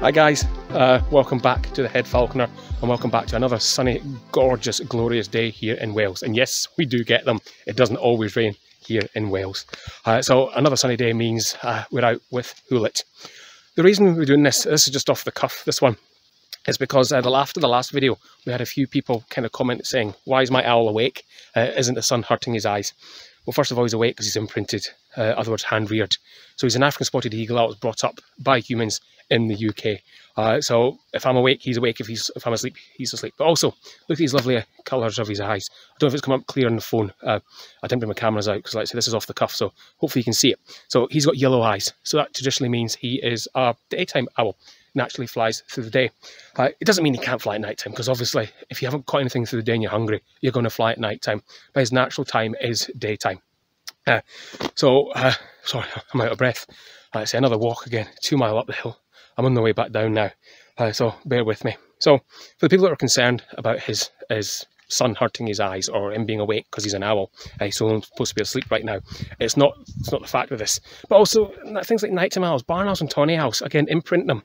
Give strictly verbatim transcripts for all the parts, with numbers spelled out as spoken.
Hi guys, uh, welcome back to The Head Falconer, and welcome back to another sunny, gorgeous, glorious day here in Wales. And yes, we do get them. It doesn't always rain here in Wales. Uh, so another sunny day means uh, we're out with Hoolet. The reason we're doing this, this is just off the cuff, this one, is because uh, after the last video, we had a few people kind of comment saying, why is my owl awake? Uh, isn't the sun hurting his eyes? Well, first of all, he's awake because he's imprinted, uh, otherwise hand-reared. So he's an African spotted eagle that was brought up by humans in the U K. Uh, so if I'm awake, he's awake. If he's if I'm asleep, he's asleep. But also, look at these lovely colours of his eyes. I don't know if it's come up clear on the phone. Uh, I didn't bring my cameras out because, like I say, this is off the cuff, so hopefully you can see it. So he's got yellow eyes. So that traditionally means he is a daytime owl. Naturally flies through the day. Uh, it doesn't mean he can't fly at night time, because obviously if you haven't caught anything through the day and you're hungry, you're going to fly at night time. But his natural time is daytime. Uh, so, uh, sorry, I'm out of breath. Uh, it's another walk again, two mile up the hill. I'm on the way back down now, uh, so bear with me. So for the people that are concerned about his, his sun hurting his eyes or him being awake because he's an owl, uh, he's supposed to be asleep right now, it's not it's not the fact of this. But also things like nighttime owls, barn owls and tawny owls, again, imprint them.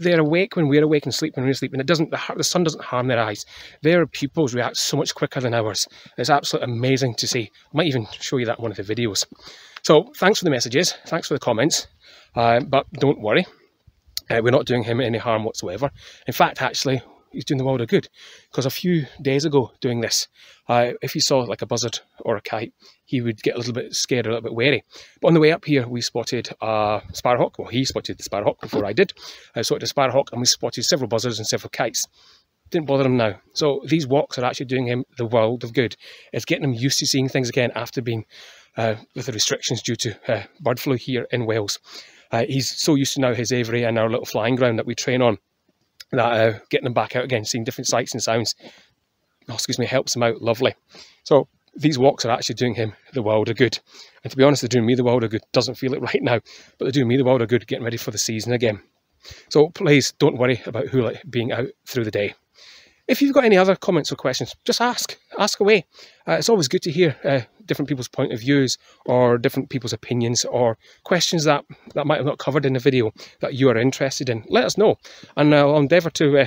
They're awake when we're awake and sleep when we're asleep, and it doesn't, the sun doesn't harm their eyes. Their pupils react so much quicker than ours. It's absolutely amazing to see. I might even show you that in one of the videos. So thanks for the messages, thanks for the comments, uh, but don't worry, uh, we're not doing him any harm whatsoever. In fact, actually, he's doing the world of good, because a few days ago doing this, uh, if he saw like a buzzard or a kite, he would get a little bit scared, a little bit wary. But on the way up here, we spotted a sparrowhawk. Well, he spotted the sparrowhawk before I did. I spotted a sparrowhawk, and we spotted several buzzards and several kites. Didn't bother him now. So these walks are actually doing him the world of good. It's getting him used to seeing things again after being uh, with the restrictions due to uh, bird flu here in Wales. Uh, he's so used to now his aviary and our little flying ground that we train on, that uh, getting them back out again, seeing different sights and sounds, oh, excuse me, helps them out lovely. So these walks are actually doing him the world of good. And to be honest, they're doing me the world of good. Doesn't feel it right now, but they're doing me the world of good, getting ready for the season again. So please don't worry about Hoolet being out through the day. If you've got any other comments or questions, just ask, ask away. Uh, it's always good to hear uh, different people's point of views or different people's opinions, or questions that, that might have not covered in the video that you are interested in. Let us know, and I'll endeavour to uh,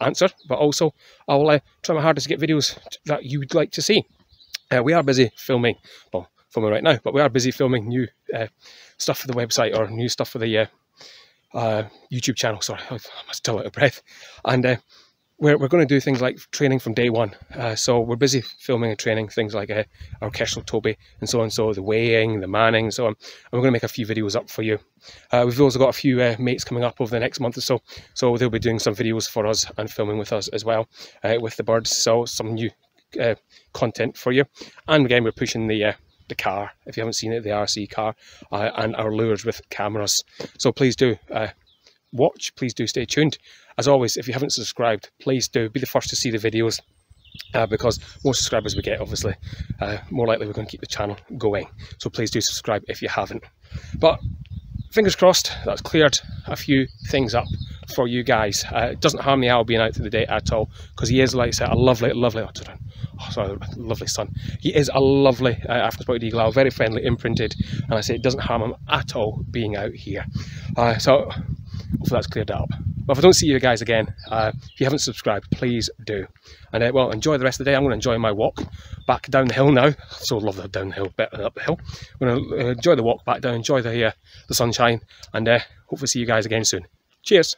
answer, but also I'll uh, try my hardest to get videos that you would like to see. Uh, we are busy filming, well, filming right now, but we are busy filming new uh, stuff for the website, or new stuff for the uh, uh, YouTube channel. Sorry, I'm still out of breath. And Uh, We're, we're going to do things like training from day one. Uh, so we're busy filming and training things like uh, our Kestrel Toby and so on, so the weighing, the manning and so on. And we're going to make a few videos up for you. Uh, we've also got a few uh, mates coming up over the next month or so. So they'll be doing some videos for us and filming with us as well, uh, with the birds. So some new uh, content for you. And again, we're pushing the, uh, the car, if you haven't seen it, the R C car, uh, and our lures with cameras. So please do Uh, watch, please do stay tuned. As always, if you haven't subscribed, please do be the first to see the videos, uh, because more subscribers we get, obviously, uh, more likely we're going to keep the channel going. So please do subscribe if you haven't. But fingers crossed, that's cleared a few things up for you guys. Uh, it doesn't harm the owl being out through the day at all, because he is, like I said, a lovely, lovely, oh, sorry, lovely son. He is a lovely uh, African spotted eagle owl, very friendly, imprinted, and I say it doesn't harm him at all being out here. Uh, so hopefully that's cleared that up. Well, if I don't see you guys again, uh, if you haven't subscribed, please do. And uh, well, enjoy the rest of the day. I'm going to enjoy my walk back down the hill now. I so love the down the hill better than up the hill. I'm going to enjoy the walk back down, enjoy the, uh, the sunshine, and uh, hopefully see you guys again soon. Cheers.